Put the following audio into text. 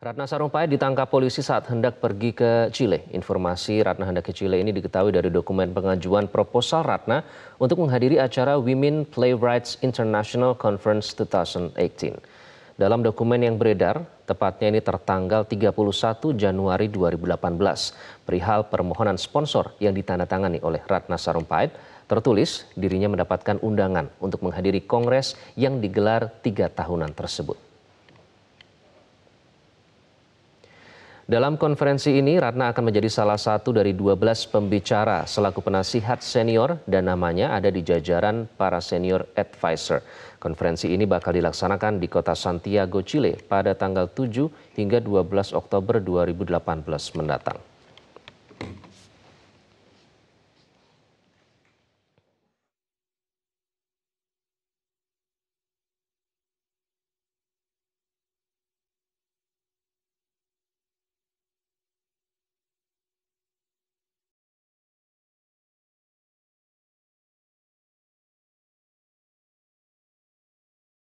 Ratna Sarumpaet ditangkap polisi saat hendak pergi ke Chile. Informasi Ratna hendak ke Chile ini diketahui dari dokumen pengajuan proposal Ratna untuk menghadiri acara Women Playwrights International Conference 2018. Dalam dokumen yang beredar, tepatnya ini tertanggal 31 Januari 2018, perihal permohonan sponsor yang ditandatangani oleh Ratna Sarumpaet, tertulis dirinya mendapatkan undangan untuk menghadiri kongres yang digelar 3 tahunan tersebut. Dalam konferensi ini, Ratna akan menjadi salah satu dari 12 pembicara selaku penasihat senior dan namanya ada di jajaran para senior advisor. Konferensi ini bakal dilaksanakan di kota Santiago, Chile pada tanggal 7 hingga 12 Oktober 2018 mendatang.